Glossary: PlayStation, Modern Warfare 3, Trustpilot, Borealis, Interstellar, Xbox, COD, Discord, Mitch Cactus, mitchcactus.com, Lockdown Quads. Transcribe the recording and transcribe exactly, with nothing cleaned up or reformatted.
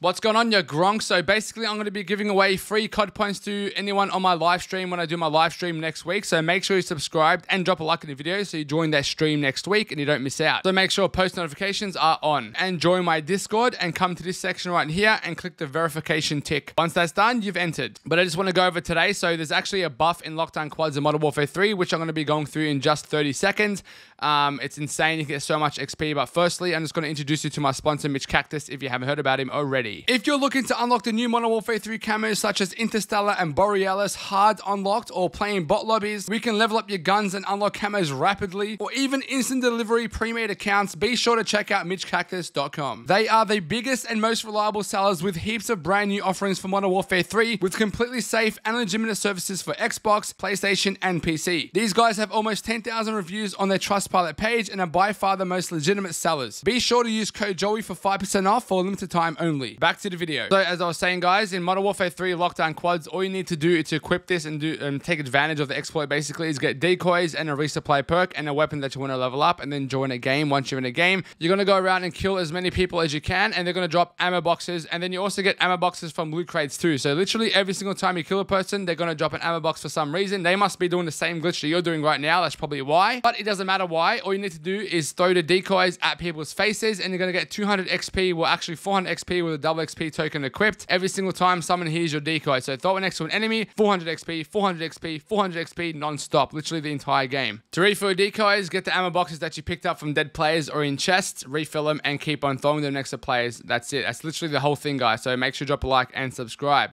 What's going on, you gronk? So basically, I'm going to be giving away free C O D points to anyone on my live stream when I do my live stream next week. So make sure you're subscribed and drop a like in the video so you join that stream next week and you don't miss out. So make sure post notifications are on. And join my Discord and come to this section right here and click the verification tick. Once that's done, you've entered. But I just want to go over today. So there's actually a buff in Lockdown Quads and Modern Warfare three, which I'm going to be going through in just thirty seconds. Um, it's insane. You get so much X P. But firstly, I'm just going to introduce you to my sponsor, Mitch Cactus, if you haven't heard about him already. If you're looking to unlock the new Modern Warfare three camos such as Interstellar and Borealis hard unlocked, or playing bot lobbies, we can level up your guns and unlock camos rapidly, or even instant delivery pre-made accounts, be sure to check out mitch cactus dot com. They are the biggest and most reliable sellers with heaps of brand new offerings for Modern Warfare three with completely safe and legitimate services for Xbox, PlayStation and P C. These guys have almost ten thousand reviews on their Trustpilot page and are by far the most legitimate sellers. Be sure to use code Joey for five percent off for a limited time only. Back to the video. So as I was saying, guys, in Modern Warfare three Lockdown Quads, all you need to do to equip this and do um, take advantage of the exploit basically is get decoys and a resupply perk and a weapon that you want to level up, and then join a game. Once you're in a game, you're going to go around and kill as many people as you can, and they're going to drop ammo boxes, and then you also get ammo boxes from loot crates too. So literally every single time you kill a person, they're going to drop an ammo box for some reason. They must be doing the same glitch that you're doing right now. That's probably why, but it doesn't matter why. All you need to do is throw the decoys at people's faces, and you're going to get two hundred X P, well actually four hundred X P with a double X P token equipped every single time someone hears your decoy. So throw it next to an enemy, four hundred X P, four hundred X P, four hundred X P non-stop, literally the entire game. To refill decoys, get the ammo boxes that you picked up from dead players or in chests, refill them and keep on throwing them next to players. That's it. That's literally the whole thing, guys. So make sure you drop a like and subscribe.